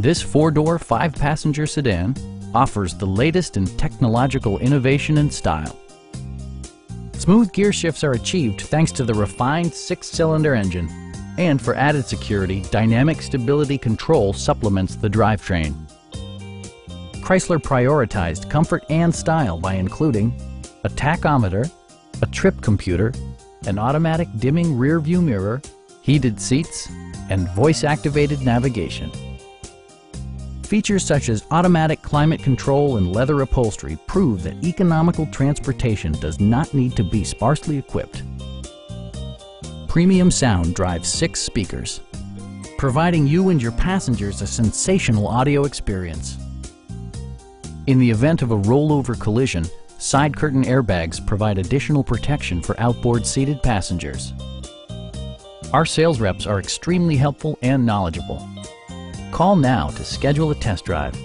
This four-door, five-passenger sedan offers the latest in technological innovation and style. Smooth gear shifts are achieved thanks to the refined six-cylinder engine. And for added security, dynamic stability control supplements the drivetrain. Chrysler prioritized comfort and style by including a tachometer, a trip computer, an automatic dimming rear-view mirror, heated seats, and voice-activated navigation. Features such as automatic climate control and leather upholstery prove that economical transportation does not need to be sparsely equipped. Premium sound drives 6 speakers, providing you and your passengers a sensational audio experience. In the event of a rollover collision, side curtain airbags provide additional protection for outboard seated passengers. Our sales reps are extremely helpful and knowledgeable. Call now to schedule a test drive.